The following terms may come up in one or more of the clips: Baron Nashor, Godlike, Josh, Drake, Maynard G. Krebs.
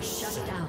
Shut down.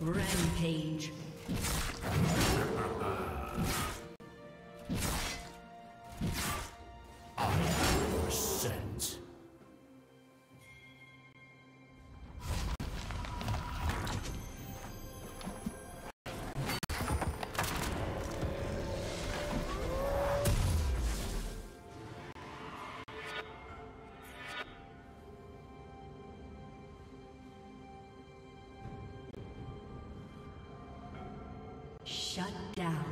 Rampage. I am sent. Shut down.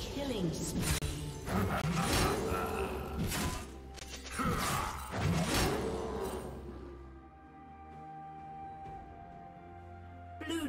Killing Blue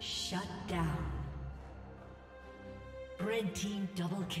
Shut down. Red team double kill.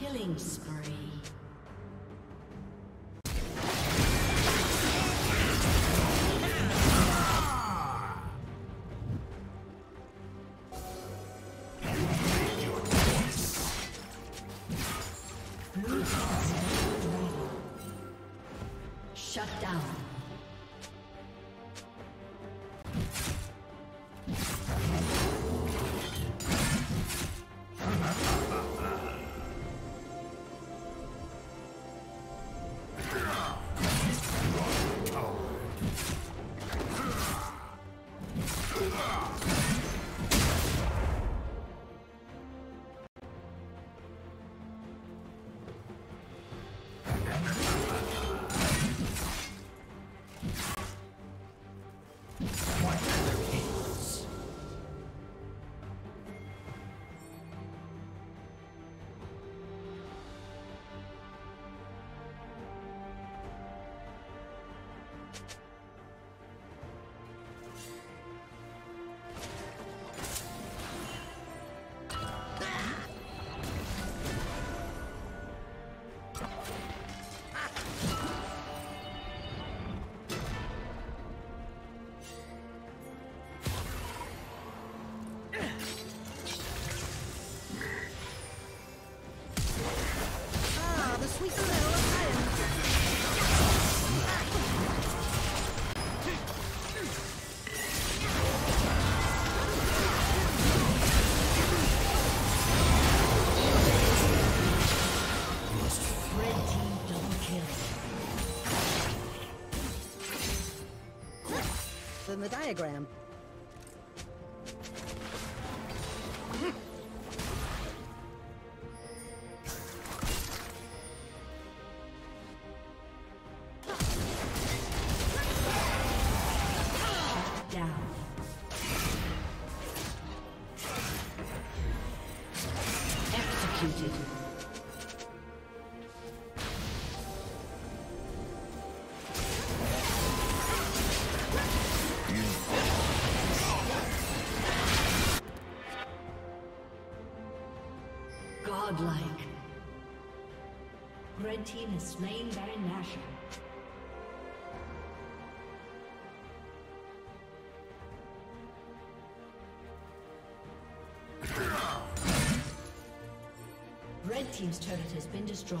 Killing spree. In the diagram. Godlike. Red team has slain Baron Nashor. Red team's turret has been destroyed.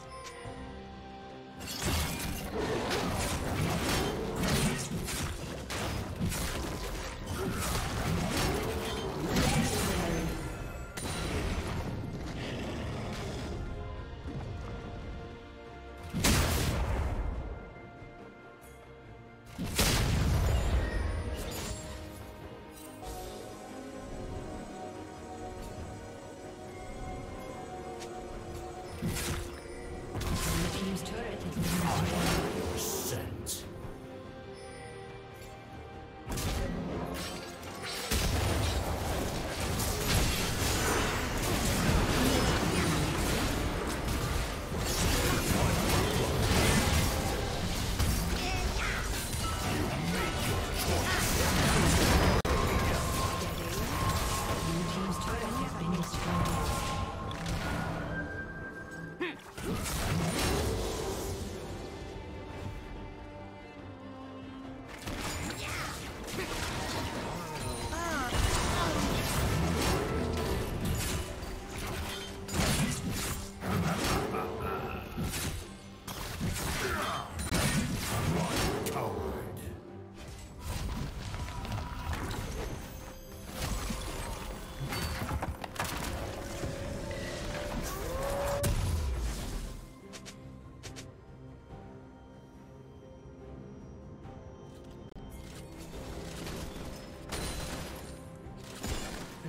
Sent.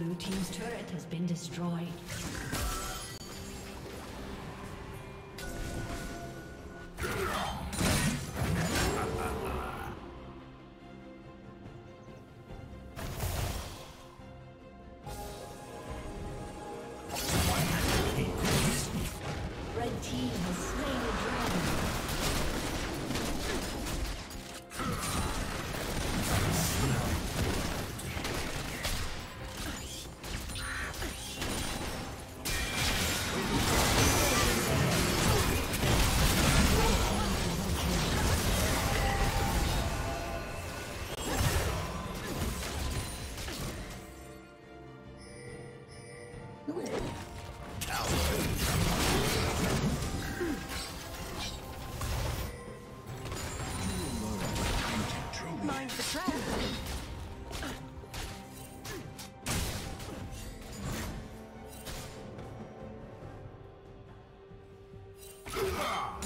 Blue team's turret has been destroyed. Ah!